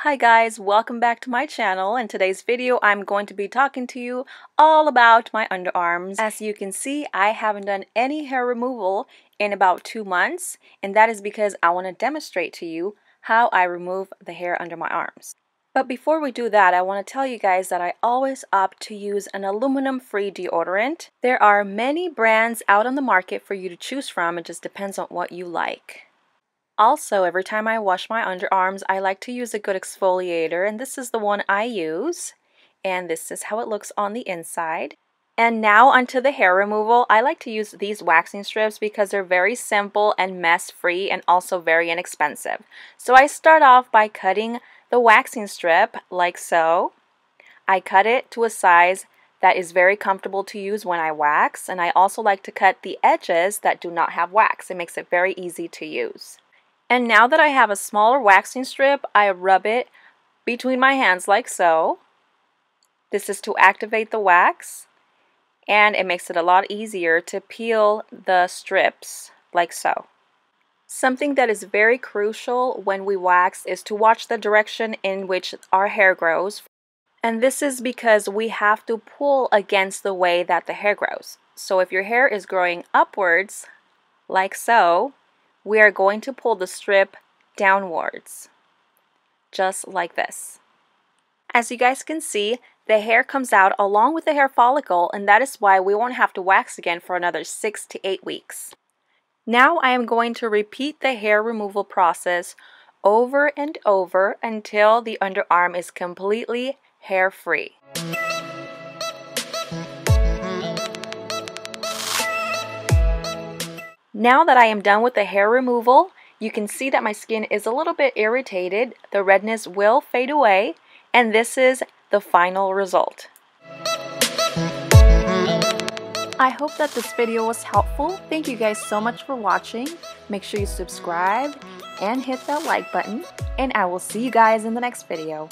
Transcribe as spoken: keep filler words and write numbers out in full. Hi guys, welcome back to my channel. In today's video, I'm going to be talking to you all about my underarms. As you can see, I haven't done any hair removal in about two months, and that is because I want to demonstrate to you how I remove the hair under my arms. But before we do that, I want to tell you guys that I always opt to use an aluminum-free deodorant. There are many brands out on the market for you to choose from. It just depends on what you like. Also, every time I wash my underarms, I like to use a good exfoliator, and this is the one I use. And this is how it looks on the inside. And now onto the hair removal. I like to use these waxing strips because they're very simple and mess-free and also very inexpensive. So I start off by cutting the waxing strip like so. I cut it to a size that is very comfortable to use when I wax, and I also like to cut the edges that do not have wax. It makes it very easy to use. And now that I have a smaller waxing strip, I rub it between my hands like so. This is to activate the wax, and it makes it a lot easier to peel the strips like so. Something that is very crucial when we wax is to watch the direction in which our hair grows. And this is because we have to pull against the way that the hair grows. So if your hair is growing upwards like so, we are going to pull the strip downwards, just like this. As you guys can see, the hair comes out along with the hair follicle, and that is why we won't have to wax again for another six to eight weeks. Now I am going to repeat the hair removal process over and over until the underarm is completely hair-free. Now that I am done with the hair removal, you can see that my skin is a little bit irritated. The redness will fade away, and this is the final result. I hope that this video was helpful. Thank you guys so much for watching. Make sure you subscribe and hit that like button, and I will see you guys in the next video.